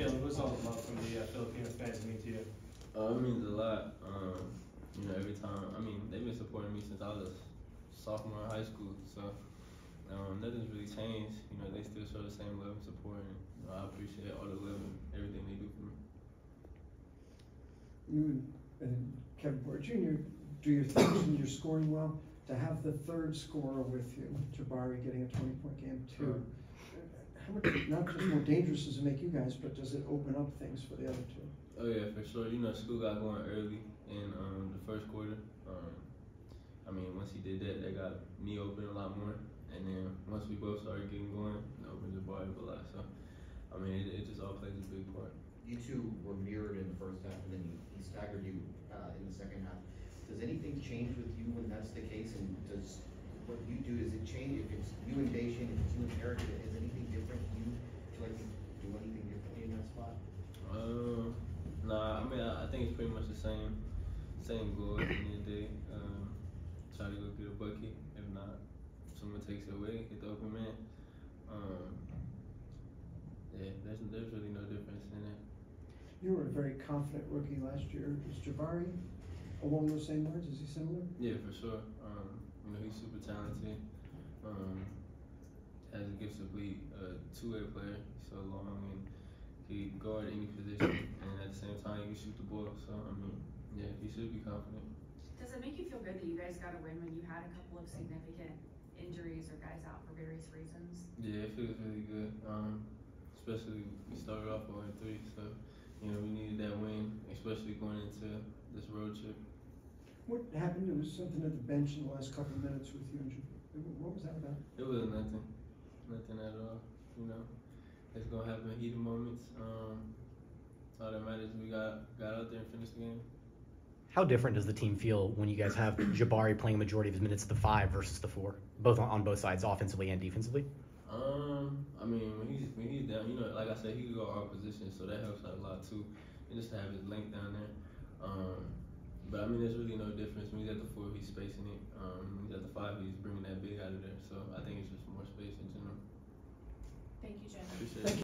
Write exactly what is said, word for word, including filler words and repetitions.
Caleb, what's all the love from the uh, Filipino fans mean to you? Uh, it means a lot. Um, you know, every time, I mean, they've been supporting me since I was a sophomore in high school, so um, nothing's really changed. You know, they still show the same love and support, and you know, I appreciate all the love and everything they do for me. You and Kevin Porter Junior do your things and you're scoring well. To have the third scorer with you, Jabari getting a twenty-point game too, how much, not just more dangerous does it make you guys, but does it open up things for the other two? Oh yeah, for sure. You know, school got going early in um, the first quarter. Um, I mean, once he did that, that got me open a lot more. And then once we both started getting going, it opened Jabari up a lot. So, I mean, it, it just all plays a big part. You two were mirrored in the first half, and then he staggered you uh, in the second half. Does anything change with you when that's the case? And does what you do, does it change? If it's you and Dacian, if it's you and Eric, is anything different? Do you feel like you do anything differently in that spot? Um, nah, I mean, I, I think it's pretty much the same same goal at the end of the day. Um, try to go get a bucket. If not, someone takes it away, hit the open man. Um, yeah, there's, there's really no difference in it. You were a very confident rookie last year. Is Jabari along those same lines? Is he similar? Yeah, for sure. Um, you know, he's super talented. Um, has the gifts of being a two-way player, so long, and he can guard any position, and at the same time, he can shoot the ball. So, I mean, yeah, he should be confident. Does it make you feel good that you guys got a win when you had a couple of significant injuries or guys out for various reasons? Yeah, it feels really good. Um, especially we started off oh and three, so you know we needed that win, especially going into this road trip. What happened? It was something at the bench in the last couple of minutes with you and you. What was that about? It was nothing. Nothing at all. You know, it's going to happen heated moments. Um, all that matters is we got, got out there and finished the game. How different does the team feel when you guys have Jabari playing a majority of his minutes at the five versus the four, both on, on both sides, offensively and defensively? Um, I mean, when he's, when he's down, you know, like I said, he can go all positions, so that helps out a lot too. And just to have his length down there. Um, but I mean, there's really no difference. When he's at the four, he's spacing it. Um, when he's at the five, he's bringing that big out of there. So I think it's just more space in general. Thank you, Jen. Appreciate it.